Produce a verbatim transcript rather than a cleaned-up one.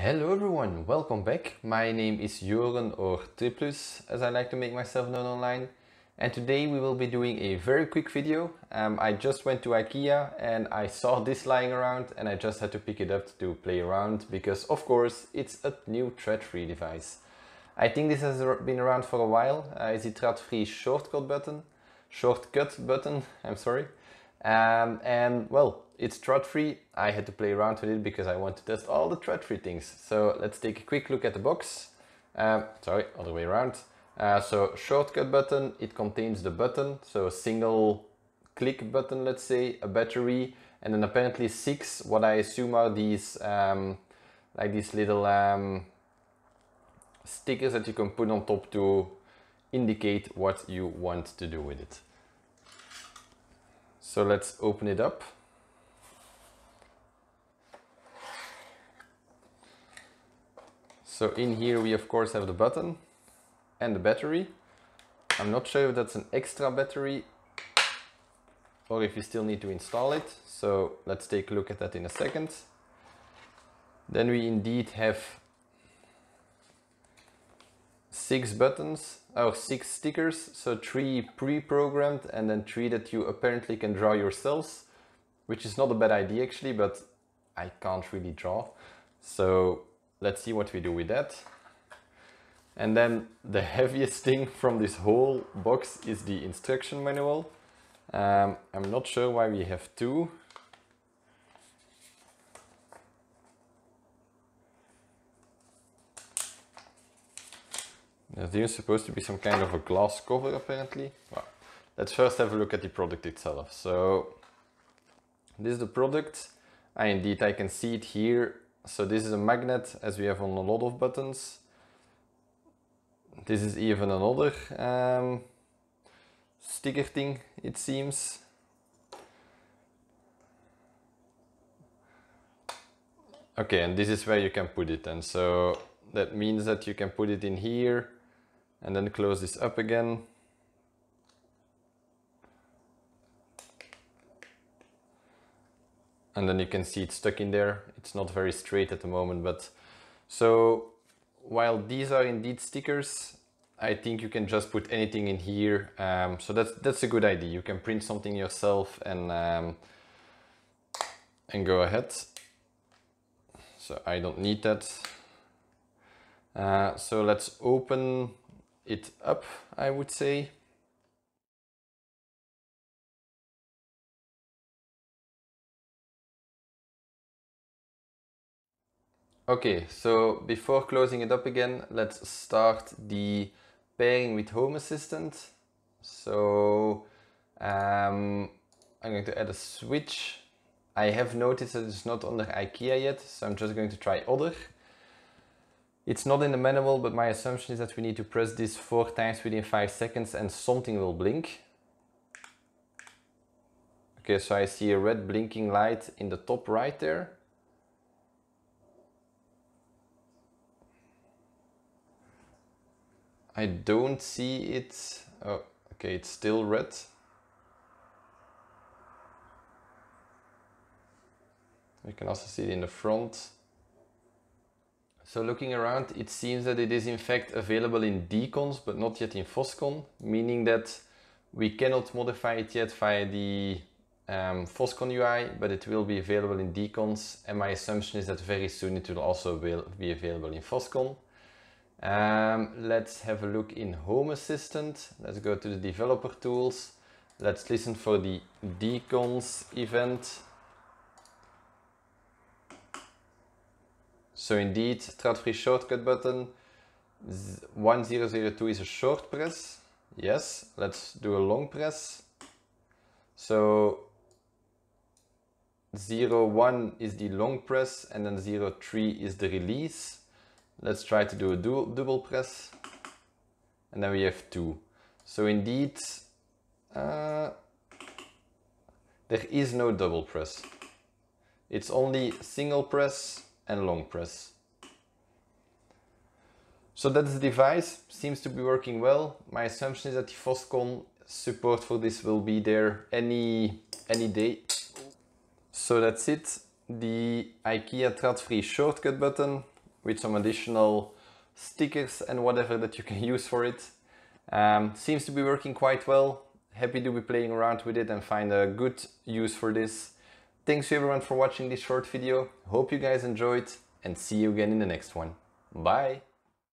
Hello everyone, welcome back. My name is Joren, or Triplus as I like to make myself known online, and today we will be doing a very quick video. Um, I just went to IKEA and I saw this lying around and I just had to pick it up to play around because of course it's a new TRÅDFRI device. I think this has been around for a while. Uh, it's the TRÅDFRI shortcut button, shortcut button, I'm sorry. Um, and well, it's TRÅDFRI. I had to play around with it because I want to test all the TRÅDFRI things. So let's take a quick look at the box. Um, sorry, other way around. Uh, so shortcut button, it contains the button. So a single click button, let's say, a battery, and then apparently six, what I assume are these, um, like these little um, stickers that you can put on top to indicate what you want to do with it. So let's open it up. So in here we of course have the button and the battery. I'm not sure if that's an extra battery or if you still need to install it. So let's take a look at that in a second. Then we indeed have six buttons, or six stickers. So three pre-programmed and then three that you apparently can draw yourselves, which is not a bad idea actually, but I can't really draw. So let's see what we do with that. And then the heaviest thing from this whole box is the instruction manual. Um, I'm not sure why we have two. There's supposed to be some kind of a glass cover apparently. Well, let's first have a look at the product itself. So this is the product. I indeed, I can see it here. So this is a magnet, as we have on a lot of buttons. This is even another um, sticker thing, it seems. Okay, and this is where you can put it. And so that means that you can put it in here and then close this up again. And then you can see it's stuck in there. It's not very straight at the moment, but so while these are indeed stickers, I think you can just put anything in here. Um, so that's that's a good idea. You can print something yourself and um, and go ahead. So I don't need that. Uh, so let's open it up, I would say. Okay, so before closing it up again, let's start the pairing with Home Assistant. So um, I'm going to add a switch. I have noticed that it's not under IKEA yet, so I'm just going to try other. It's not in the manual, but my assumption is that we need to press this four times within five seconds and something will blink. Okay, so I see a red blinking light in the top right there. I don't see it. Oh, okay, it's still red. We can also see it in the front. So looking around, it seems that it is in fact available in Deconz, but not yet in Phoscon, meaning that we cannot modify it yet via the um, Phoscon U I, but it will be available in Deconz. And my assumption is that very soon it will also be available in Phoscon. Um, let's have a look in Home Assistant. Let's go to the developer tools. Let's listen for the Deconz event. So indeed, TRÅDFRI shortcut button one zero zero two is a short press. Yes, let's do a long press. So zero one is the long press and then zero three is the release. Let's try to do a du double press, and then we have two. So indeed, uh, there is no double press. It's only single press and long press. So that's the device, seems to be working well. My assumption is that the Phoscon support for this will be there any, any day. So that's it, the IKEA TRÅDFRI shortcut button. with some additional stickers and whatever that you can use for it. Um, seems to be working quite well. Happy to be playing around with it and find a good use for this. Thanks to everyone for watching this short video. Hope you guys enjoyed, and see you again in the next one. Bye!